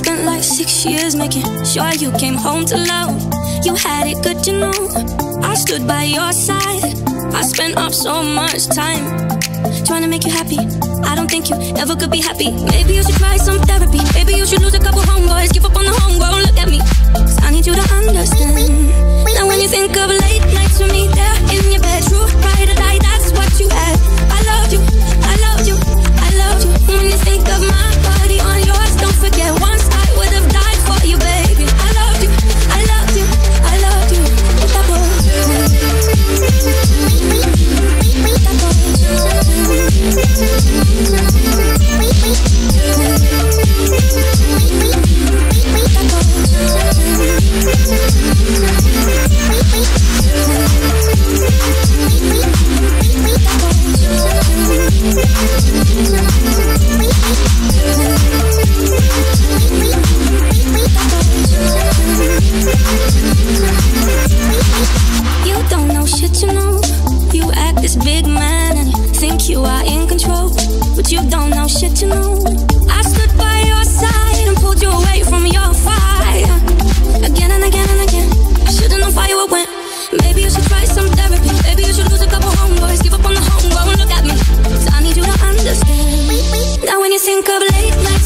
spent like 6 years making sure you came home to love. You had it good, you know, I stood by your side. I spent up so much time trying to make you happy. I don't think you ever could be happy. Maybe you should try some therapy. Maybe you should lose a couple homeboys, give up on the homegrown, look at me. Cause I need you to understand. Now when you think of late nights with me there in your bed, true pride or die, that's what you had. I loved you, I loved you, I loved you. When you think of my body on yours, don't forget once I would have died for you, baby. I loved you, I loved you, I loved you. That was you. That was you. You don't know shit, you know. You act this big man and you think you are in control, but you don't know shit, you know. I stood by your side and pulled you away from your fire again and again and again. I shouldn't know fire went. Maybe you should try some therapy. Maybe you should lose a couple homeboys, give up on the homegrown, look at me. Cause I need you to understand. Now when you think of late night